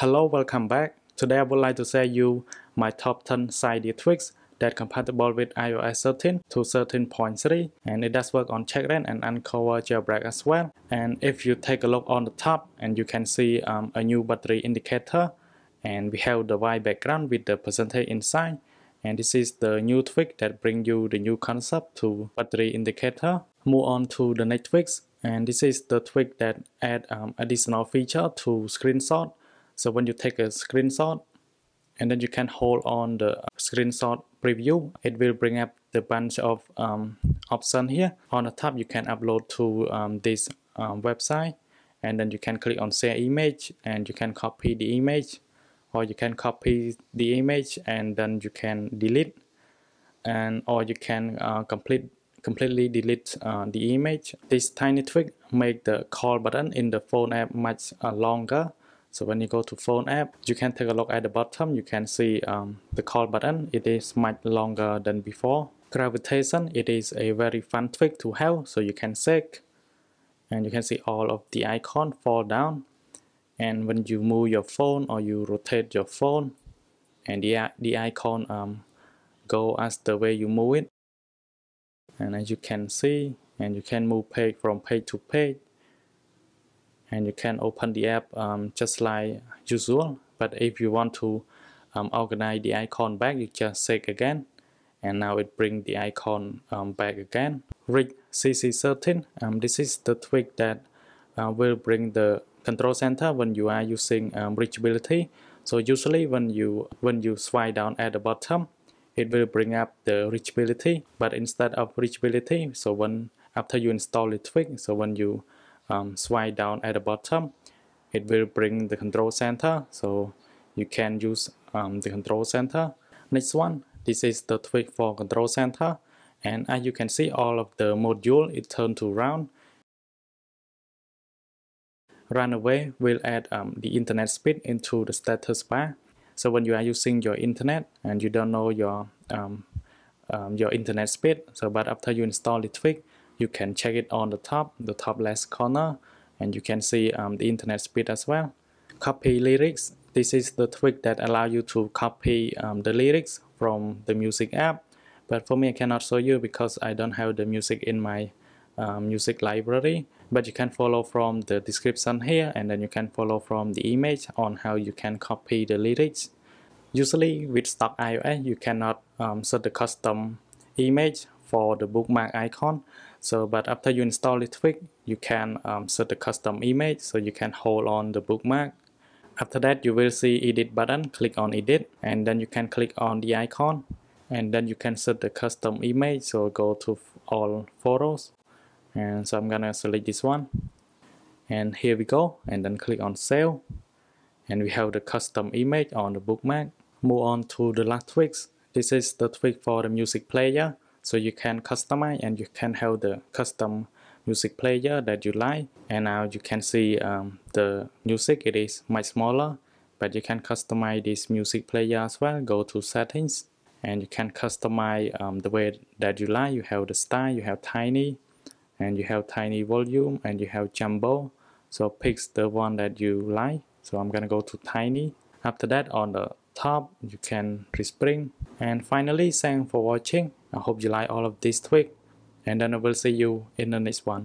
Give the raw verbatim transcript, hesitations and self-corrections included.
Hello, welcome back. Today I would like to share you my top ten Cydia tweaks that compatible with iOS thirteen to thirteen point three, and it does work on CheckRa one and Unc0ver jailbreak as well. And if you take a look on the top, and you can see um, a new battery indicator, and we have the white background with the percentage inside, and this is the new tweak that brings you the new concept to battery indicator. Move on to the next tweaks, and this is the tweak that add um, additional feature to screenshot. So when you take a screenshot and then you can hold on the screenshot preview, it will bring up the bunch of um, options here. On the top, you can upload to um, this um, website, and then you can click on share image and you can copy the image, or you can copy the image and then you can delete, and or you can uh, complete completely delete uh, the image. This tiny tweak make the call button in the phone app much uh, longer. So when you go to phone app, you can take a look at the bottom, you can see um, the call button, it is much longer than before. Gravitation, it is a very fun tweak to have, so you can shake, and you can see all of the icon fall down. And when you move your phone or you rotate your phone, and the, the icon um, go as the way you move it. And as you can see, and you can move page from page to page. And you can open the app um, just like usual, but if you want to um, organize the icon back, you just click again, and now it brings the icon um, back again. ReachCC thirteen, um, this is the tweak that uh, will bring the control center when you are using um, reachability. So usually when you when you swipe down at the bottom, it will bring up the reachability, but instead of reachability, so when after you install the tweak, so when you Um, swipe down at the bottom, it will bring the control center, so you can use um, the control center. Next one, this is the tweak for control center, and as you can see, all of the module it turned to round. Runaway will add um, the internet speed into the status bar. So when you are using your internet and you don't know your um, um, your internet speed, so but after you install the tweak, you can check it on the top, the top left corner, and you can see um, the internet speed as well. Copy lyrics. This is the tweak that allows you to copy um, the lyrics from the music app. But for me, I cannot show you because I don't have the music in my um, music library. But you can follow from the description here, and then you can follow from the image on how you can copy the lyrics. Usually with stock iOS, you cannot um, set the custom image for the bookmark icon. So, but after you install the tweak, you can um, set the custom image, so you can hold on the bookmark. After that, you will see edit button, click on edit, and then you can click on the icon, and then you can set the custom image, so go to all photos, and so I'm gonna select this one, and here we go, and then click on save, and we have the custom image on the bookmark. Move on to the last tweaks. This is the tweak for the music player. So you can customize and you can have the custom music player that you like. And now you can see um, the music, it is much smaller, but you can customize this music player as well. Go to settings and you can customize um, the way that you like. You have the style, you have tiny, and you have tiny volume, and you have jumbo. So pick the one that you like. So I'm gonna go to tiny. After that, on the top, you can respring. And finally, thanks for watching. I hope you like all of this tweak, and then I will see you in the next one.